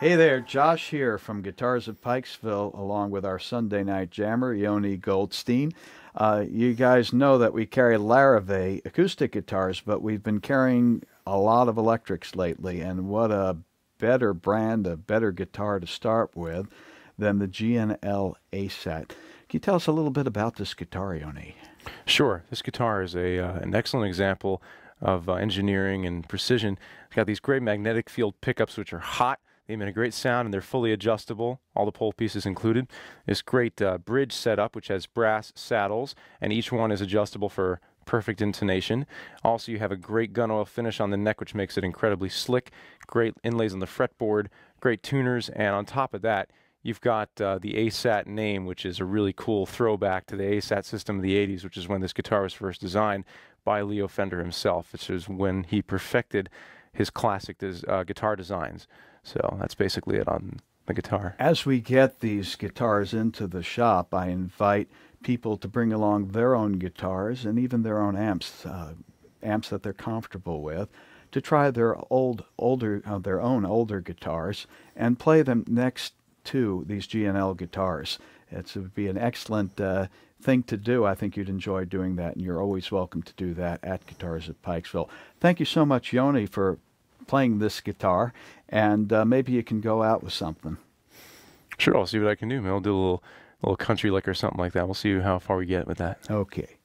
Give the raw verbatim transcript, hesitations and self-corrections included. Hey there, Josh here from Guitars of Pikesville, along with our Sunday night jammer, Yoni Goldstein. Uh, you guys know that we carry Larravee acoustic guitars, but we've been carrying a lot of electrics lately, and what a better brand, a better guitar to start with than the G and L ASAT. Can you tell us a little bit about this guitar, Yoni? Sure. This guitar is a uh, an excellent example of uh, engineering and precision. It's got these great magnetic field pickups, which are hot. They make a great sound, and they're fully adjustable, all the pole pieces included. This great uh, bridge setup, which has brass saddles, and each one is adjustable for perfect intonation. Also, you have a great gunwale finish on the neck, which makes it incredibly slick. Great inlays on the fretboard, great tuners, and on top of that, you've got uh, the ASAT name, which is a really cool throwback to the ASAT system of the eighties, which is when this guitar was first designed by Leo Fender himself, which is when he perfected his classic des uh, guitar designs. So that's basically it on the guitar. As we get these guitars into the shop, I invite people to bring along their own guitars and even their own amps, uh, amps that they're comfortable with, to try their old, older, uh, their own older guitars and play them next to these G and L guitars. It's, it would be an excellent uh, thing to do. I think you'd enjoy doing that, and you're always welcome to do that at Guitars of Pikesville. Thank you so much, Yoni, for playing this guitar, and uh, maybe you can go out with something. Sure, I'll see what I can do. I'll do a little, little country lick or something like that. We'll see how far we get with that. Okay.